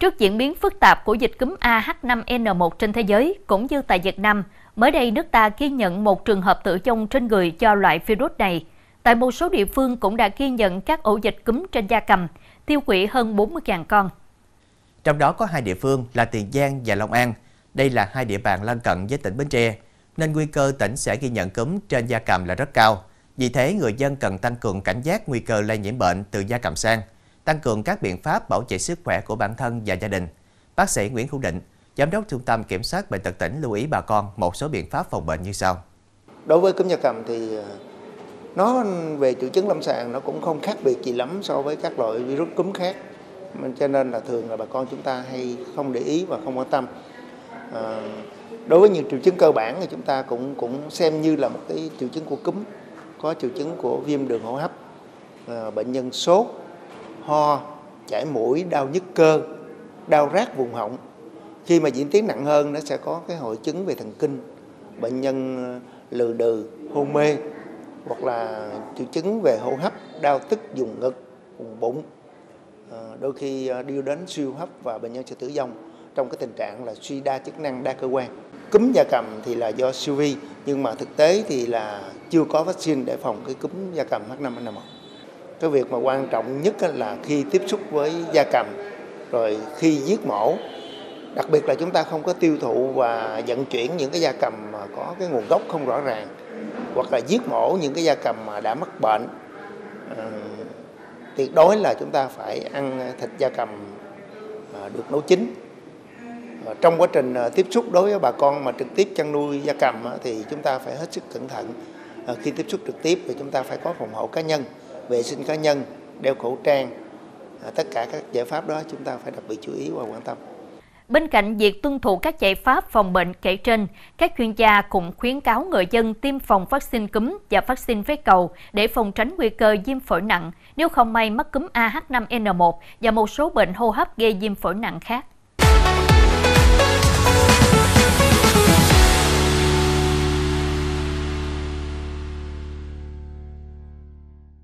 Trước diễn biến phức tạp của dịch cúm A/H5N1 trên thế giới, cũng như tại Việt Nam, mới đây nước ta ghi nhận một trường hợp tử vong trên người do loại virus này. Tại một số địa phương cũng đã ghi nhận các ổ dịch cúm trên gia cầm, tiêu hủy hơn 40.000 con. Trong đó có hai địa phương là Tiền Giang và Long An. Đây là hai địa bàn lân cận với tỉnh Bến Tre, nên nguy cơ tỉnh sẽ ghi nhận cúm trên gia cầm là rất cao. Vì thế, người dân cần tăng cường cảnh giác nguy cơ lây nhiễm bệnh từ gia cầm sang, tăng cường các biện pháp bảo vệ sức khỏe của bản thân và gia đình. Bác sĩ Nguyễn Hữu Định, Giám đốc Trung tâm Kiểm soát Bệnh tật tỉnh lưu ý bà con một số biện pháp phòng bệnh như sau. Đối với cúm gia cầm thì nó về triệu chứng lâm sàng nó cũng không khác biệt gì lắm so với các loại virus cúm khác. Cho nên là thường là bà con chúng ta hay không để ý và không quan tâm. Đối với những triệu chứng cơ bản thì chúng ta cũng xem như là một cái triệu chứng của cúm, có triệu chứng của viêm đường hô hấp, bệnh nhân sốt, ho, chảy mũi, đau nhức cơ, đau rát vùng họng. Khi mà diễn tiến nặng hơn nó sẽ có cái hội chứng về thần kinh, bệnh nhân lừ đừ, hôn mê hoặc là triệu chứng về hô hấp, đau tức vùng ngực, vùng bụng. Đôi khi đưa đến suy hô hấp và bệnh nhân sẽ tử vong trong cái tình trạng là suy đa chức năng, đa cơ quan. Cúm gia cầm thì là do siêu vi, nhưng mà thực tế thì là chưa có vaccine để phòng cái cúm gia cầm H5N1. Cái việc mà quan trọng nhất là khi tiếp xúc với gia cầm, rồi khi giết mổ, đặc biệt là chúng ta không có tiêu thụ và vận chuyển những cái gia cầm mà có cái nguồn gốc không rõ ràng, hoặc là giết mổ những cái gia cầm mà đã mắc bệnh. Tuyệt đối là chúng ta phải ăn thịt gia cầm được nấu chín. Trong quá trình tiếp xúc đối với bà con mà trực tiếp chăn nuôi gia cầm thì chúng ta phải hết sức cẩn thận. Khi tiếp xúc trực tiếp thì chúng ta phải có phòng hộ cá nhân, vệ sinh cá nhân, đeo khẩu trang. Tất cả các giải pháp đó chúng ta phải đặc biệt chú ý và quan tâm. Bên cạnh việc tuân thủ các giải pháp phòng bệnh kể trên, các chuyên gia cũng khuyến cáo người dân tiêm phòng vaccine cúm và vaccine phế cầu để phòng tránh nguy cơ viêm phổi nặng nếu không may mắc cúm A/H5N1 và một số bệnh hô hấp gây viêm phổi nặng khác.